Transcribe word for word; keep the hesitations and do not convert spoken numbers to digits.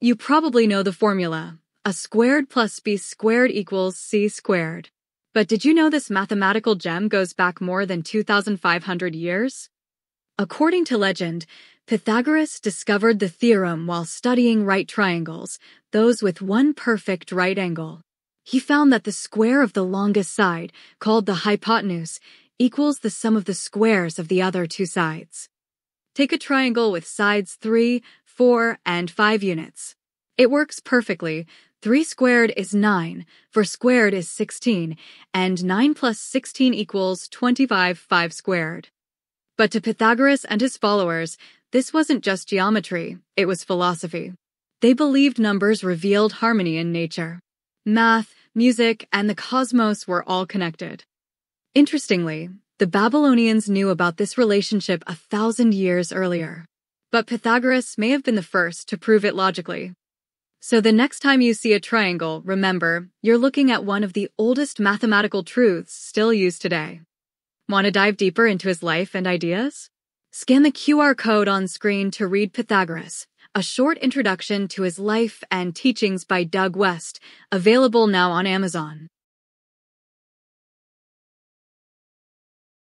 You probably know the formula. A squared plus b squared equals c squared. But did you know this mathematical gem goes back more than two thousand five hundred years? According to legend, Pythagoras discovered the theorem while studying right triangles, those with one perfect right angle. He found that the square of the longest side, called the hypotenuse, equals the sum of the squares of the other two sides. Take a triangle with sides three, four, and five units. It works perfectly. three squared is nine, four squared is sixteen, and nine plus sixteen equals twenty-five, five squared. But to Pythagoras and his followers, this wasn't just geometry, it was philosophy. They believed numbers revealed harmony in nature. Math, music, and the cosmos were all connected. Interestingly, the Babylonians knew about this relationship a thousand years earlier. But Pythagoras may have been the first to prove it logically. So the next time you see a triangle, remember, you're looking at one of the oldest mathematical truths still used today. Want to dive deeper into his life and ideas? Scan the Q R code on screen to read Pythagoras, a short introduction to his life and teachings by Doug West, available now on Amazon.